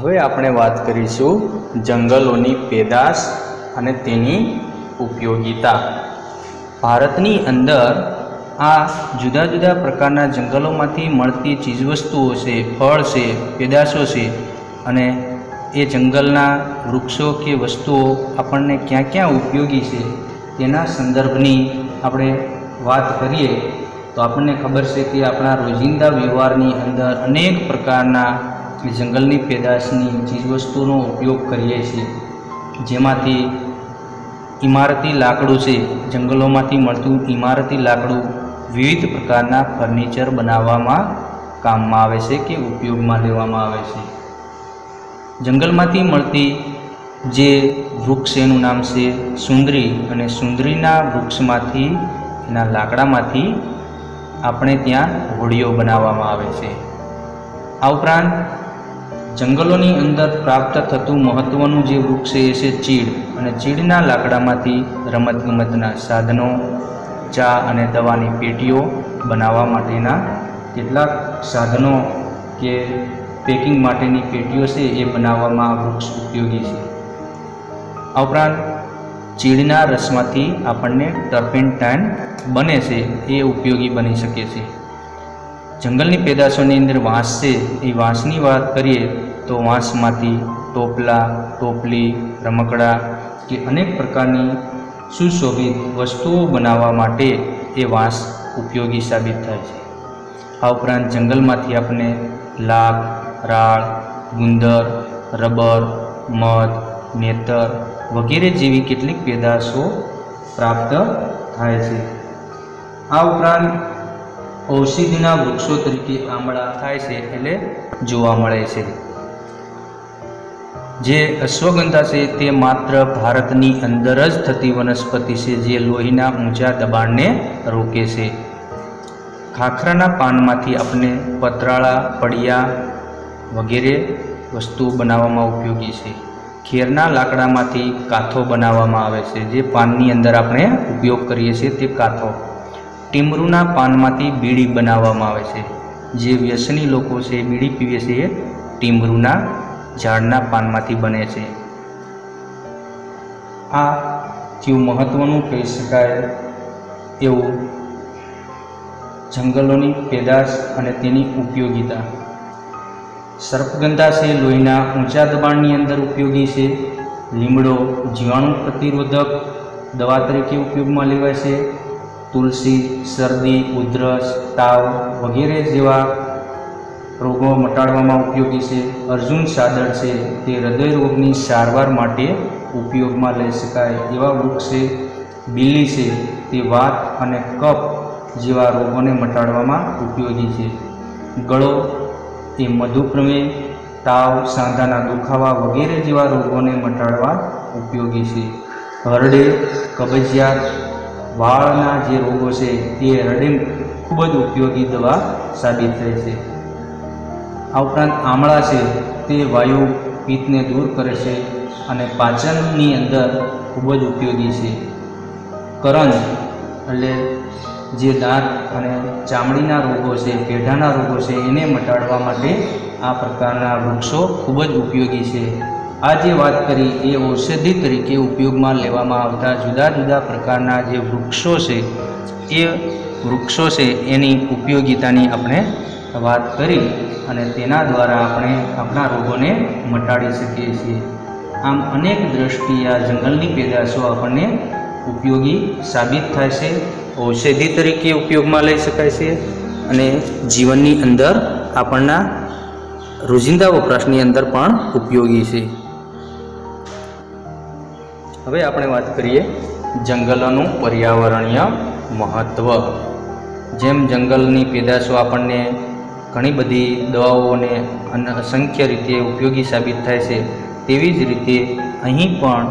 હવે આપણે વાત કરીશું જંગલોની પેદાશ અને તેની ઉપયોગિતા। ભારતની અંદર આ જુદા જુદા પ્રકારના જંગલોમાંથી મળતી ચીજવસ્તુઓ છે, ફળ છે, પેદાશો છે અને એ જંગલના વૃક્ષો કે વસ્તુઓ આપણને ક્યાં ક્યાં ઉપયોગી છે તેના સંદર્ભની આપણે વાત કરીએ તો આપણને ખબર છે કે આપણા રોજિંદા વ્યવહારની અંદર અનેક પ્રકારના જંગલની પેદાશની ચીજવસ્તુનો ઉપયોગ કરીએ છીએ। જેમાંથી ઇમારતી લાકડું છે, જંગલોમાંથી મળતું ઇમારતી લાકડું વિવિધ પ્રકારના ફર્નિચર બનાવવામાં કામમાં આવે છે કે ઉપયોગમાં લેવામાં આવે છે। જંગલમાંથી મળતી જે વૃક્ષ એનું નામ છે સુંદરી અને સુંદરીના વૃક્ષમાંથી એના લાકડામાંથી આપણે ત્યાં હોડીઓ બનાવવામાં આવે છે। આ ઉપરાંત જંગલોની અંદર પ્રાપ્ત થતું મહત્ત્વનું જે વૃક્ષ છે એ છે ચીડ અને ચીડના લાકડામાંથી રમતગમતના સાધનો, ચા અને દવાની પેટીઓ બનાવવા માટેના કેટલાક સાધનો કે પેકિંગ માટેની પેટીઓ છે એ બનાવવામાં વૃક્ષ ઉપયોગી છે। આ ઉપરાંત ચીડના રસમાંથી આપણને ટર્પેન્ટાઇન બને છે એ ઉપયોગી બની શકે છે। જંગલની પેદાશોની અંદર વાંસ છે, એ વાંસની વાત કરીએ તો વાંસમાંથી ટોપલા, ટોપલી, રમકડા કે અનેક પ્રકારની સુશોભિત વસ્તુઓ બનાવવા માટે એ વાંસ ઉપયોગી સાબિત થાય છે। આ ઉપરાંત જંગલમાંથી આપણે લાખ, રાળ, ગુંદર, રબર, મધ, નેતર વગેરે જેવી કેટલીક પેદાશો પ્રાપ્ત થાય છે। આ ઉપરાંત ઔષધિના વૃક્ષો તરીકે આંબળા થાય છે એટલે જોવા મળે છે। જે અશ્વગંધા છે તે માત્ર ભારતની અંદર જ થતી વનસ્પતિ છે જે લોહીના ઊંચા દબાણને રોકે છે। ખાખરાના પાનમાંથી આપણે પતરાળા, પડિયા વગેરે વસ્તુઓ બનાવવામાં ઉપયોગી છે। ખેરના લાકડામાંથી કાથો બનાવવામાં આવે છે, જે પાનની અંદર આપણે ઉપયોગ કરીએ છીએ તે કાથો। ટીમરૂના પાનમાંથી બીડી બનાવવામાં આવે છે, જે વ્યસની લોકો છે બીડી પીવે છે એ ટીમરૂના ઝાડના પાનમાંથી બને છે। આ જેવું મહત્ત્વનું કહી શકાય એવું જંગલોની પેદાશ અને તેની ઉપયોગિતા। સર્પગંધા છે લોહીના ઊંચા દબાણની અંદર ઉપયોગી છે। લીમડો જીવાણુ પ્રતિરોધક દવા તરીકે ઉપયોગમાં લેવાય છે। તુલસી શરદી, ઉધરસ, તાવ વગેરે જેવા રોગો મટાડવામાં ઉપયોગી છે। અર્જુન સાદળ છે તે હૃદય રોગની સારવાર માટે ઉપયોગમાં લઈ શકાય એવા વૃક્ષ છે। બીલી છે તે વાત અને કફ જેવા રોગોને મટાડવામાં ઉપયોગી છે। ગળો એ મધુપ્રમેહ, તાવ, સાંધાના દુખાવા વગેરે જેવા રોગોને મટાડવા ઉપયોગી છે। હરડે, કબજિયાત, વાળના જે રોગો છે તે હરડે ખૂબ જ ઉપયોગી દવા સાબિત થઈ છે। આ ઉપરાંત આમળા છે તે વાયુ પિત્તને દૂર કરે છે અને પાચનની અંદર ખૂબ જ ઉપયોગી છે। કરંજ એટલે જે દાંત અને ચામડીના રોગો છે, પેઢાના રોગો છે એને મટાડવા માટે આ પ્રકારના વૃક્ષો ખૂબ જ ઉપયોગી છે। આ જે વાત કરી એ ઔષધિ તરીકે ઉપયોગમાં લેવામાં આવતા જુદા જુદા પ્રકારના જે વૃક્ષો છે એ વૃક્ષો છે એની ઉપયોગિતાની આપણે વાત કરી અને તેના દ્વારા આપણે આપણા રોગોને મટાડી શકીએ છીએ। આમ અનેક દ્રષ્ટિએ આ જંગલની પેદાશો આપણને ઉપયોગી સાબિત થાય છે, ઔષધિ તરીકે ઉપયોગમાં લઈ શકાય છે અને જીવનની અંદર આપણના રોજિંદા વપરાશની અંદર પણ ઉપયોગી છે। હવે આપણે વાત કરીએ જંગલોનું પર્યાવરણીય મહત્ત્વ। જેમ જંગલની પેદાશો આપણને ઘણી બધી દવાઓને અસંખ્ય રીતે ઉપયોગી સાબિત થાય છે, તેવી જ રીતે અહીં પણ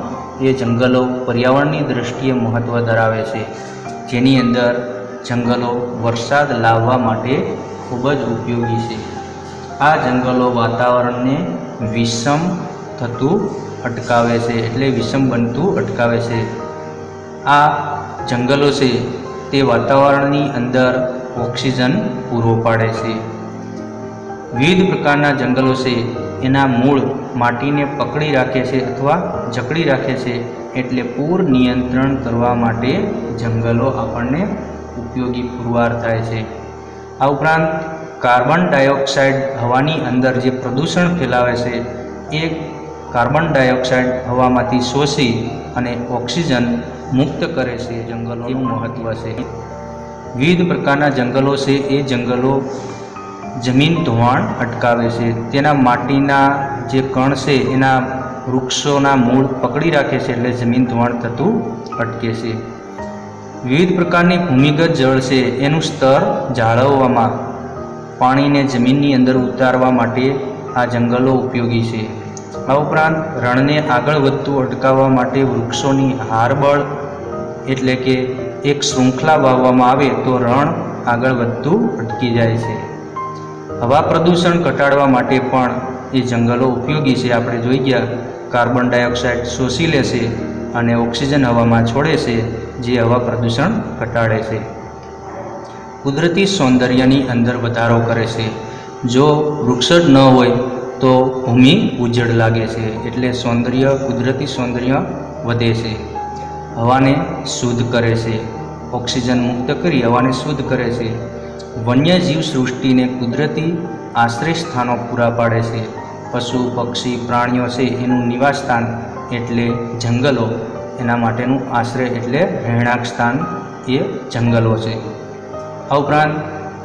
એ જંગલો પર્યાવરણની દ્રષ્ટિએ મહત્ત્વ ધરાવે છે, જેની અંદર જંગલો વરસાદ લાવવા માટે ખૂબ જ ઉપયોગી છે। આ જંગલો વાતાવરણને વિષમ થતું અટકાવે છે એટલે વિષમ બનતું અટકાવે છે। આ જંગલો છે તે વાતાવરણની અંદર ઓક્સિજન પૂરો પાડે છે। વિવિધ પ્રકારના જંગલો છે એના મૂળ માટીને પકડી રાખે છે અથવા જકડી રાખે છે એટલે પૂર નિયંત્રણ કરવા માટે જંગલો આપણને ઉપયોગી પુરવાર થાય છે। આ ઉપરાંત કાર્બન ડાયોક્સાઇડ હવાની અંદર જે પ્રદૂષણ ફેલાવે છે એ કાર્બન ડાયોક્સાઇડ હવામાંથી શોષી અને ઓક્સિજન મુક્ત કરે છે। જંગલોનું મહત્ત્વ છે। વિવિધ પ્રકારના જંગલો છે એ જંગલો જમીન ધોવાણ અટકાવે છે, તેના માટીના જે કણ છે એના વૃક્ષોના મૂળ પકડી રાખે છે એટલે જમીન ધોવાણ થતું અટકે છે। વિવિધ પ્રકારની ભૂમિગત જળ છે એનું સ્તર જાળવવામાં પાણીને જમીનની અંદર ઉતારવા માટે આ જંગલો ઉપયોગી છે। આ ઉપરાંત રણને આગળ વધતું અટકાવવા માટે વૃક્ષોની હારબળ એટલે કે એક શૃંખલા વાવવામાં આવે તો રણ આગળ વધતું અટકી જાય છે। હવા પ્રદૂષણ ઘટાડવા માટે પણ એ જંગલો ઉપયોગી છે। આપણે જોઈ ગયા કાર્બન ડાયોક્સાઇડ શોષી લે છે અને ઓક્સિજન હવામાં છોડે છે જે હવા પ્રદૂષણ ઘટાડે છે, કુદરતી સૌંદર્યની અંદર વધારો કરે છે। જો વૃક્ષ જ ન હોય તો ભૂમિ ઉજળ લાગે છે એટલે સૌંદર્ય કુદરતી સૌંદર્ય વધે છે। હવાને શુદ્ધ કરે છે, ઓક્સિજન મુક્ત કરી હવાને શુદ્ધ કરે છે। વન્યજીવ સૃષ્ટિને કુદરતી આશ્રય સ્થાનો પૂરા પાડે છે। પશુ પક્ષી પ્રાણીઓ છે એનું નિવાસ સ્થાન એટલે જંગલો, એના માટેનું આશ્રય એટલે રહેણાંક સ્થાન એ જંગલો છે। આ ઉપરાંત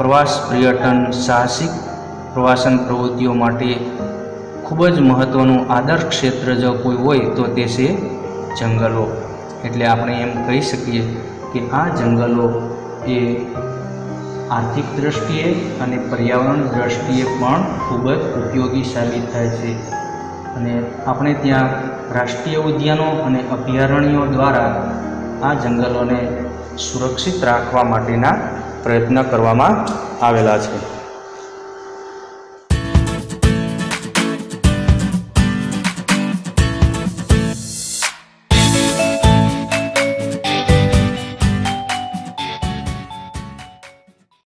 પ્રવાસ પર્યટન સાહસિક પ્રવાસન પ્રવૃત્તિઓ માટે ખૂબ જ મહત્ત્વનું આદર્શ ક્ષેત્ર જો કોઈ હોય તો તે છે જંગલો। એટલે આપણે એમ કહી શકીએ કે આ જંગલો એ આર્થિક દ્રષ્ટિએ અને પર્યાવરણ દ્રષ્ટિએ પણ ખૂબ જ ઉપયોગી સાબિત થાય છે। અને આપણે ત્યાં રાષ્ટ્રીય ઉદ્યાનો અને અભયારણ્યો દ્વારા આ જંગલોને સુરક્ષિત રાખવા માટેના પ્રયત્ન કરવામાં આવેલા છે।